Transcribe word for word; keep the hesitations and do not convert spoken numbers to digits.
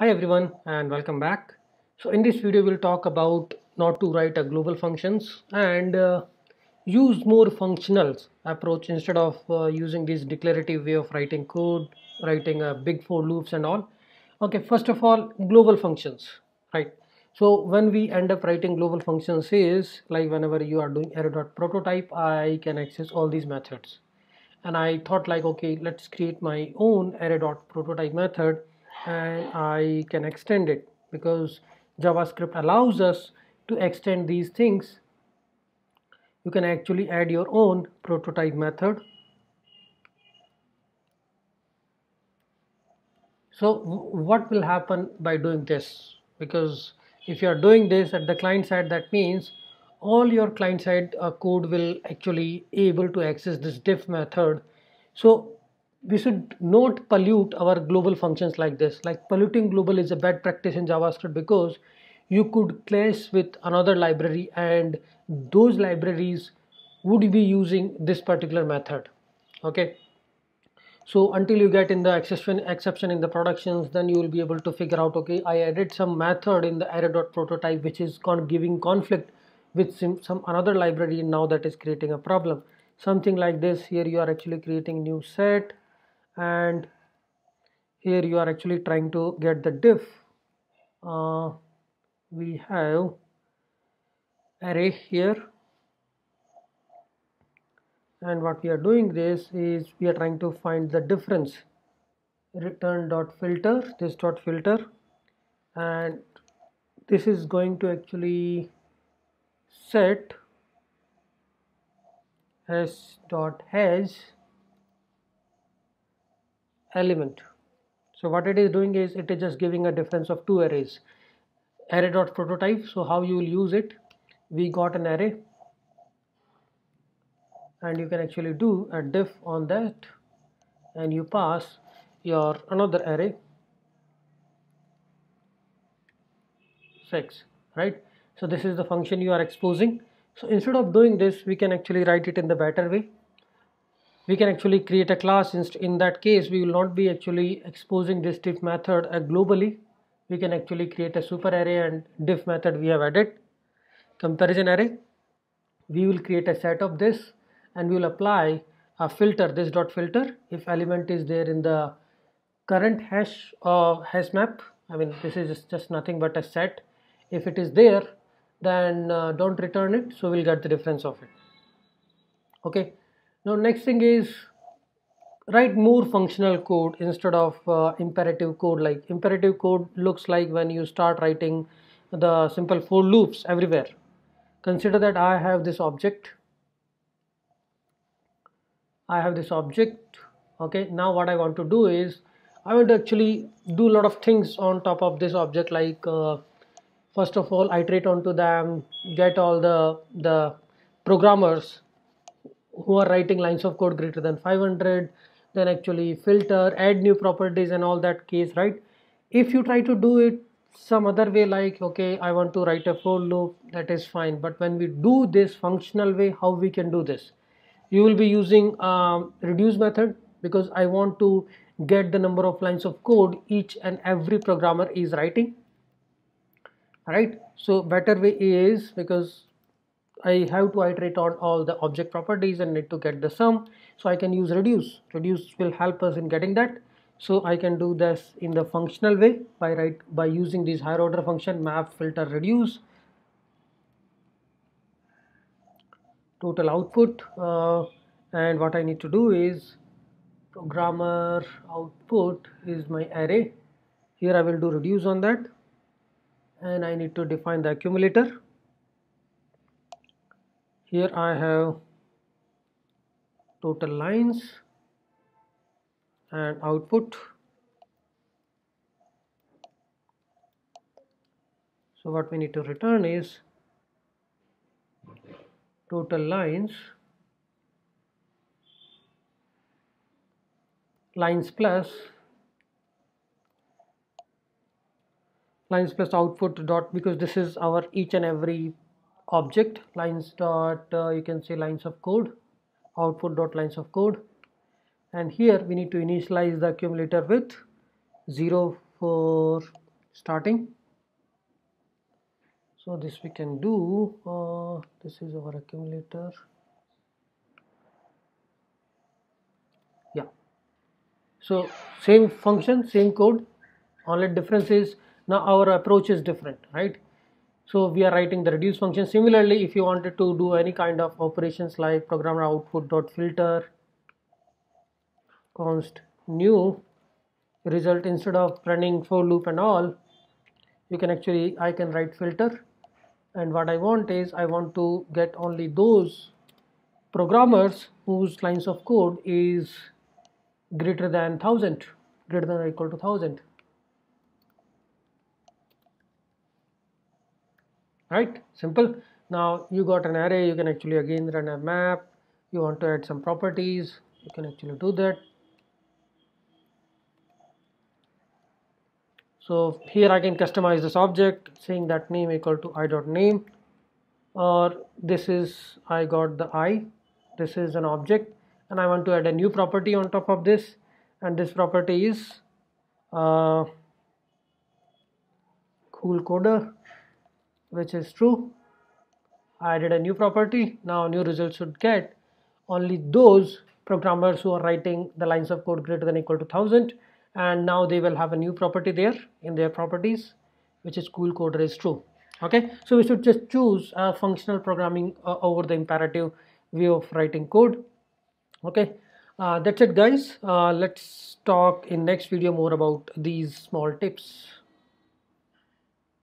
Hi everyone and welcome back. So in this video we'll talk about not to write a global functions and uh, use more functional approach instead of uh, using this declarative way of writing code, writing a uh, big for loops and all. Okay, first of all, global functions, right? So when we end up writing global functions is like whenever you are doing arrow.prototype, I can access all these methods. And I thought like, okay, let's create my own array.prototype method and I can extend it because JavaScript allows us to extend these things. You can actually add your own prototype method. So what will happen by doing this? Because if you are doing this at the client side, that means all your client side uh, code will actually able to access this diff method. So we should not pollute our global functions like this. Like polluting global is a bad practice in JavaScript because you could clash with another library and those libraries would be using this particular method. Okay, so until you get in the exception exception in the productions, then you will be able to figure out, okay, I added some method in the array.prototype which is giving conflict with some another library, and now that is creating a problem. Something like this. Here you are actually creating new set, and here you are actually trying to get the diff. Uh, we have array here, and what we are doing this is we are trying to find the difference. Return dot filter, this dot filter, and this is going to actually set s dot has element. So what it is doing is it is just giving a difference of two arrays. Array dot prototype. So how you will use it? We got an array, and you can actually do a diff on that, and you pass your another array six, right? So this is the function you are exposing. So instead of doing this, we can actually write it in the better way. We can actually create a class. In that case, we will not be actually exposing this diff method globally. We can actually create a super array and diff method we have added. Comparison array. We will create a set of this and we will apply a filter, this dot filter, if element is there in the current hash or hash map. I mean, this is just nothing but a set. If it is there, then uh, don't return it, so we'll get the difference of it. Okay. Now next thing is write more functional code instead of uh, imperative code. Like imperative code looks like when you start writing the simple for loops everywhere. Consider that I have this object. I have this object. Okay. Now what I want to do is I want to actually do a lot of things on top of this object. Like uh, first of all, iterate onto them, get all the the programmers who are writing lines of code greater than five hundred, then actually filter, add new properties and all that case, right? If you try to do it some other way, like, okay, I want to write a for loop, that is fine. But when we do this functional way, how we can do this? You will be using um, reduce method, because I want to get the number of lines of code each and every programmer is writing, right? So better way is, because I have to iterate on all the object properties and need to get the sum, so I can use reduce. Reduce will help us in getting that. So I can do this in the functional way by right by using these higher order function, map, filter, reduce. Total output, uh, and what I need to do is programmer output is my array. Here I will do reduce on that, and I need to define the accumulator. Here I have total lines and output. So what we need to return is total lines, lines plus, lines plus output dot, because this is our each and every object, lines dot uh, you can say lines of code, output dot lines of code. And here we need to initialize the accumulator with zero, four, starting. So this we can do, uh, this is our accumulator. Yeah, so same function, same code, only difference is now our approach is different, right? So we are writing the reduce function. Similarly, if you wanted to do any kind of operations like programmer output dot filter, const new result, instead of running for loop and all, you can actually, I can write filter, and what I want is I want to get only those programmers whose lines of code is greater than one thousand, greater than or equal to one thousand. Right, simple. Now you got an array, you can actually again run a map, you want to add some properties, you can actually do that. So here I can customize this object, saying that name equal to i.name, or this is, I got the I, this is an object, and I want to add a new property on top of this, and this property is uh, cool coder, which is true. I added a new property. Now new result should get only those programmers who are writing the lines of code greater than or equal to one thousand, and now they will have a new property there in their properties, which is cool coder is true. Okay, so we should just choose uh, functional programming uh, over the imperative way of writing code. Okay, uh, that's it guys. Uh, let's talk in next video more about these small tips.